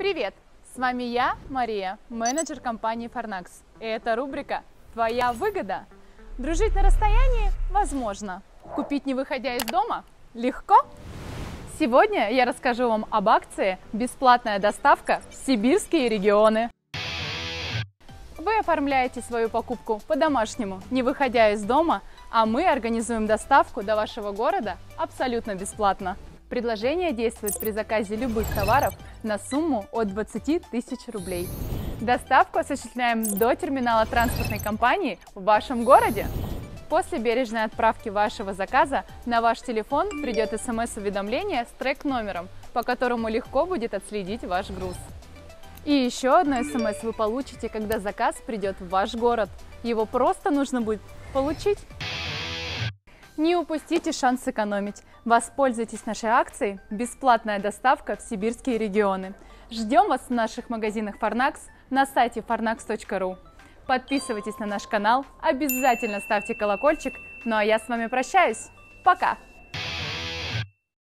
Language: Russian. Привет! С вами я, Мария, менеджер компании Форнакс. И это рубрика «Твоя выгода». Дружить на расстоянии возможно. Купить, не выходя из дома, легко. Сегодня я расскажу вам об акции «Бесплатная доставка в сибирские регионы». Вы оформляете свою покупку по-домашнему, не выходя из дома, а мы организуем доставку до вашего города абсолютно бесплатно. Предложение действует при заказе любых товаров на сумму от 20 тысяч рублей. Доставку осуществляем до терминала транспортной компании в вашем городе. После бережной отправки вашего заказа на ваш телефон придет смс-уведомление с трек-номером, по которому легко будет отследить ваш груз. И еще одно смс вы получите, когда заказ придет в ваш город. Его просто нужно будет получить. Не упустите шанс сэкономить. Воспользуйтесь нашей акцией «Бесплатная доставка в сибирские регионы». Ждем вас в наших магазинах Форнакс на сайте fornaks.ru. Подписывайтесь на наш канал, обязательно ставьте колокольчик. Ну а я с вами прощаюсь. Пока!